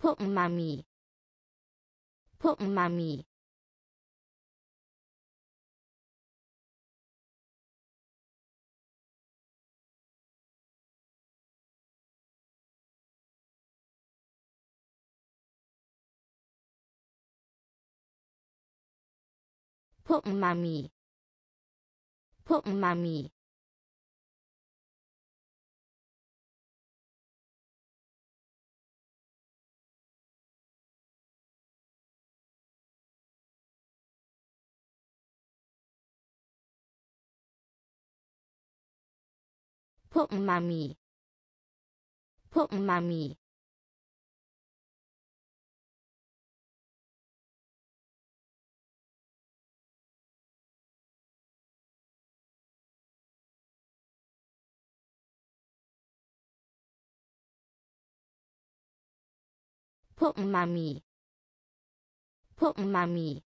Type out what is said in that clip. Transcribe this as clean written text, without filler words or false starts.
Puppenmami. Puppenmami. Puppenmami. Puppenmami. Puppenmami. Puppenmami. Puppenmami. Puppenmami.